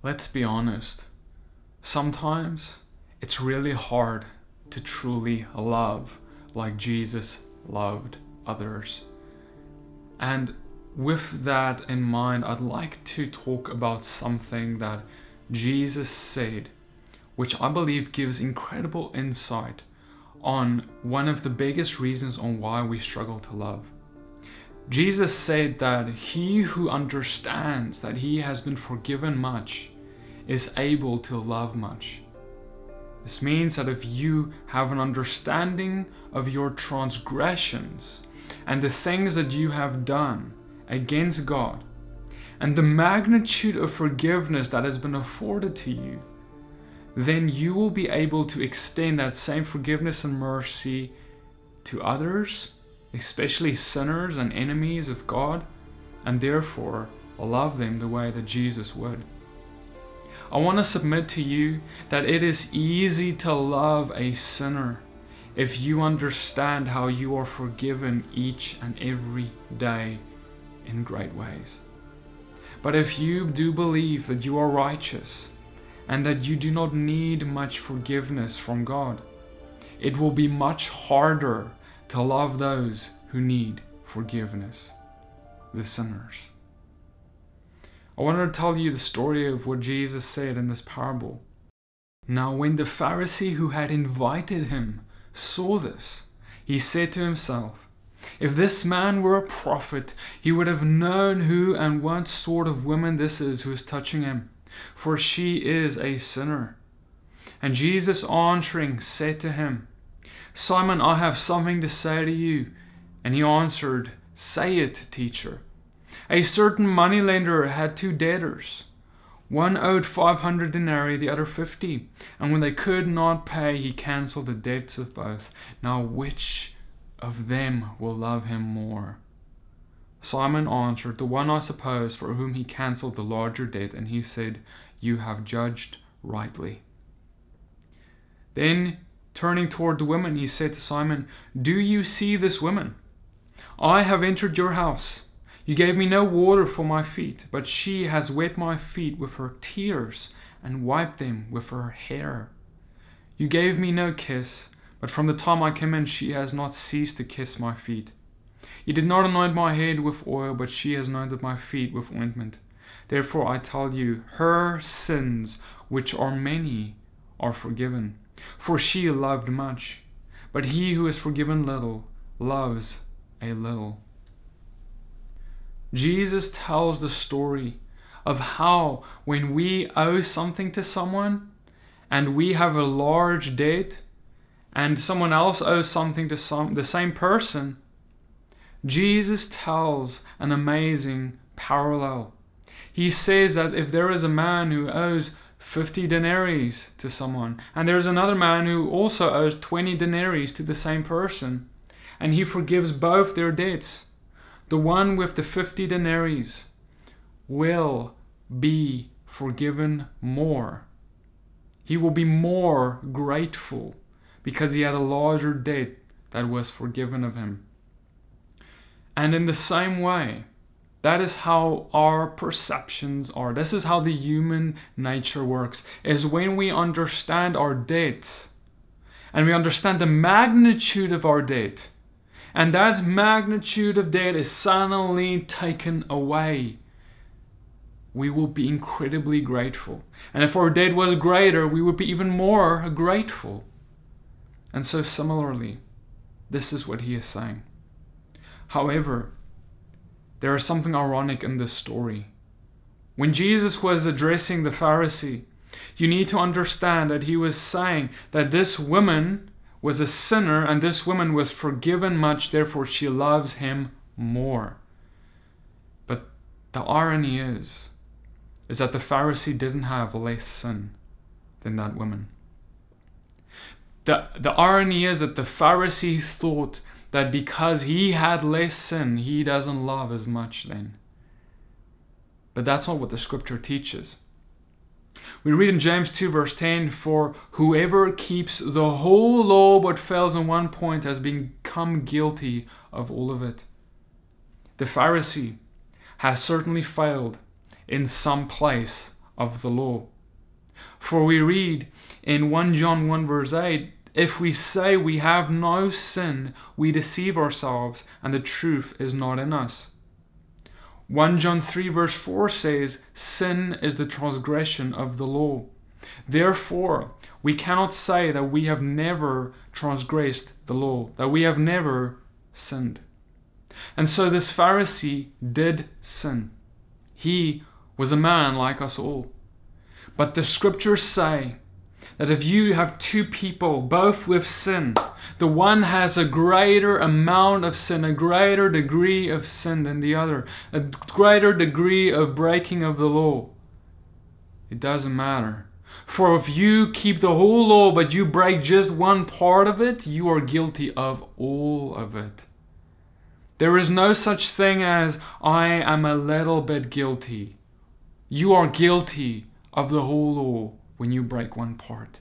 Let's be honest, sometimes it's really hard to truly love like Jesus loved others. And with that in mind, I'd like to talk about something that Jesus said, which I believe gives incredible insight on one of the biggest reasons on why we struggle to love. Jesus said that he who understands that he has been forgiven much is able to love much. This means that if you have an understanding of your transgressions and the things that you have done against God and the magnitude of forgiveness that has been afforded to you, then you will be able to extend that same forgiveness and mercy to others, especially sinners and enemies of God, and therefore love them the way that Jesus would. I want to submit to you that it is easy to love a sinner if you understand how you are forgiven each and every day in great ways. But if you do believe that you are righteous and that you do not need much forgiveness from God, it will be much harder to love those who need forgiveness, the sinners. I wanted to tell you the story of what Jesus said in this parable. Now when the Pharisee who had invited him saw this, he said to himself, "If this man were a prophet, he would have known who and what sort of woman this is who is touching him, for she is a sinner." And Jesus answering said to him, "Simon, I have something to say to you." And he answered, "Say it, teacher." A certain moneylender had two debtors. One owed 500 denarii, the other 50. And when they could not pay, he cancelled the debts of both. Now which of them will love him more? Simon answered, "The one, I suppose, for whom he cancelled the larger debt." And he said, "You have judged rightly." Then turning toward the woman, he said to Simon, "Do you see this woman? I have entered your house. You gave me no water for my feet, but she has wet my feet with her tears and wiped them with her hair. You gave me no kiss, but from the time I came in, she has not ceased to kiss my feet. You did not anoint my head with oil, but she has anointed my feet with ointment. Therefore I tell you, her sins, which are many, are forgiven, for she loved much, but he who is forgiven little loves a little." Jesus tells the story of how when we owe something to someone and we have a large debt and someone else owes something to the same person, Jesus tells an amazing parallel. He says that if there is a man who owes 50 denarii to someone, and there's another man who also owes 20 denarii to the same person, and he forgives both their debts, the one with the 50 denarii will be forgiven more. He will be more grateful because he had a larger debt that was forgiven of him. And in the same way, that is how our perceptions are. This is how the human nature works, is when we understand our debts and we understand the magnitude of our debt, and that magnitude of debt is suddenly taken away, we will be incredibly grateful. And if our debt was greater, we would be even more grateful. And so similarly, this is what he is saying. However, there is something ironic in this story. When Jesus was addressing the Pharisee, you need to understand that he was saying that this woman was a sinner and this woman was forgiven much, therefore she loves him more. But the irony is that the Pharisee didn't have less sin than that woman. The irony is that the Pharisee thought that because he had less sin, he doesn't love as much then. But that's not what the scripture teaches. We read in James 2 verse 10, "For whoever keeps the whole law but fails in one point has become guilty of all of it." The Pharisee has certainly failed in some place of the law. For we read in 1 John 1 verse 8, if we say we have no sin, we deceive ourselves and the truth is not in us. 1 John 3 verse 4 says, sin is the transgression of the law. Therefore, we cannot say that we have never transgressed the law, that we have never sinned. And so this Pharisee did sin. He was a man like us all. But the scriptures say that if you have two people, both with sin, the one has a greater amount of sin, a greater degree of sin than the other, a greater degree of breaking of the law. It doesn't matter. For if you keep the whole law, but you break just one part of it, you are guilty of all of it. There is no such thing as, I am a little bit guilty. You are guilty of the whole law when you break one part.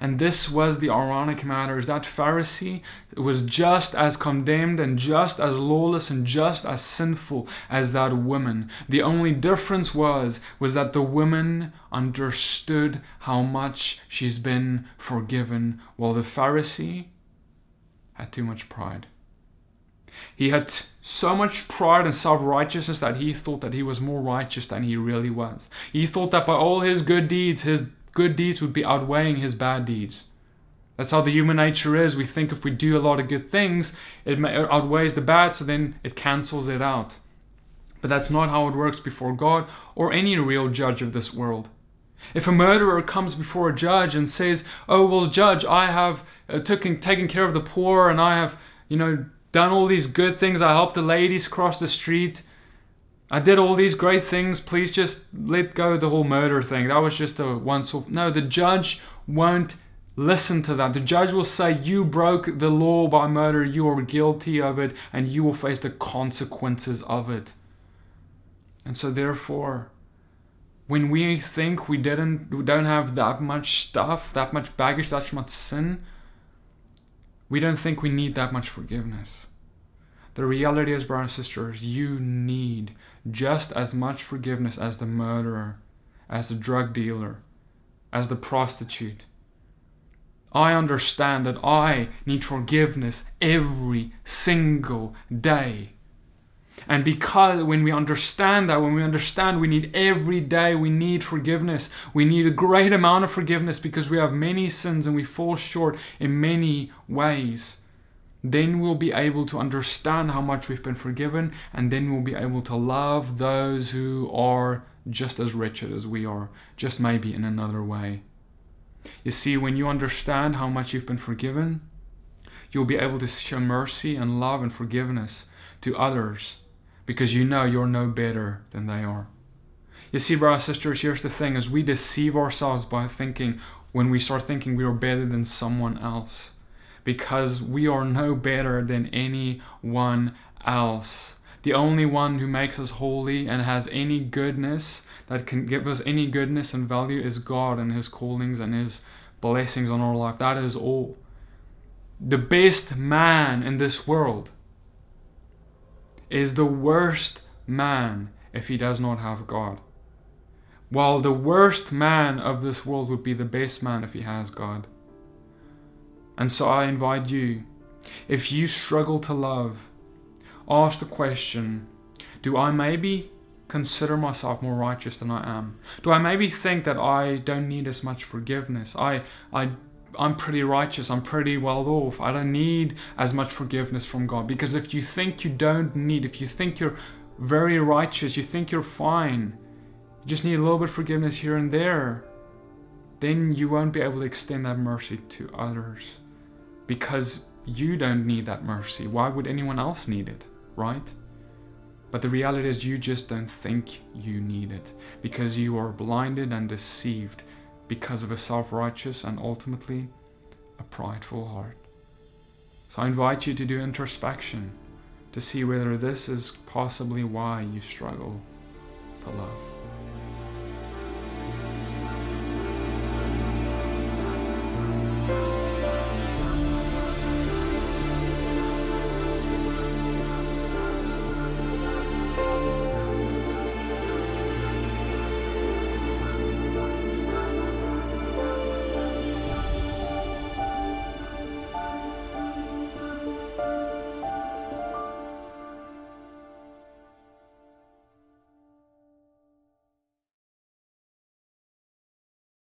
And this was the ironic matter, is that Pharisee was just as condemned and just as lawless and just as sinful as that woman. The only difference was that the woman understood how much she's been forgiven, while the Pharisee had too much pride. He had so much pride and self-righteousness that he thought that he was more righteous than he really was. He thought that by all his good deeds would be outweighing his bad deeds. That's how the human nature is. We think if we do a lot of good things, it outweighs the bad, so then it cancels it out. But that's not how it works before God or any real judge of this world. If a murderer comes before a judge and says, oh, well, judge, I have taken care of the poor and I have, done all these good things. I helped the ladies cross the street. I did all these great things. Please just let go of the whole murder thing. That was just a once-off. No, the judge won't listen to that. The judge will say, you broke the law by murder. You are guilty of it and you will face the consequences of it. And so therefore, when we think we don't have that much stuff, that much baggage, that much sin, we don't think we need that much forgiveness. The reality is, brothers and sisters, you need just as much forgiveness as the murderer, as the drug dealer, as the prostitute. I understand that I need forgiveness every single day. And because when we understand that, when we understand we need every day, we need forgiveness. We need a great amount of forgiveness because we have many sins and we fall short in many ways. Then we'll be able to understand how much we've been forgiven, and then we'll be able to love those who are just as wretched as we are, just maybe in another way. You see, when you understand how much you've been forgiven, you'll be able to show mercy and love and forgiveness to others, because you know you're no better than they are. You see, brothers and sisters, here's the thing, is we deceive ourselves by thinking, when we start thinking we are better than someone else, because we are no better than anyone else. The only one who makes us holy and has any goodness, that can give us any goodness and value, is God and His callings and His blessings on our life. That is all. The best man in this world is the worst man if he does not have God. While the worst man of this world would be the best man if he has God. And so I invite you, if you struggle to love, ask the question, do I maybe consider myself more righteous than I am? Do I maybe think that I don't need as much forgiveness? I'm pretty righteous, I'm pretty well off, I don't need as much forgiveness from God. Because if you think you don't need, if you think you're very righteous, you think you're fine, you just need a little bit of forgiveness here and there, then you won't be able to extend that mercy to others. Because you don't need that mercy. Why would anyone else need it, right? But the reality is you just don't think you need it, because you are blinded and deceived because of a self-righteous and ultimately a prideful heart. So I invite you to do introspection to see whether this is possibly why you struggle to love.